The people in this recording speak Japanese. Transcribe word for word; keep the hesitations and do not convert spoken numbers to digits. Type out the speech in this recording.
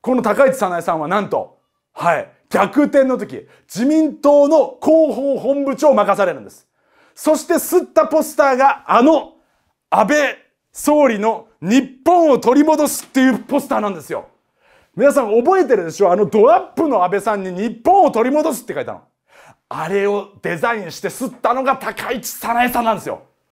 この高市早苗さんはなんと、はい、逆転の時、自民党の広報本部長を任されるんです。そしてすったポスターがあの安倍総理の日本を取り戻すっていうポスターなんですよ。皆さん覚えてるでしょ、あのドアップの安倍さんに日本を取り戻すって書いたの。あれをデザインしてすったのが高市早苗さんなんですよ。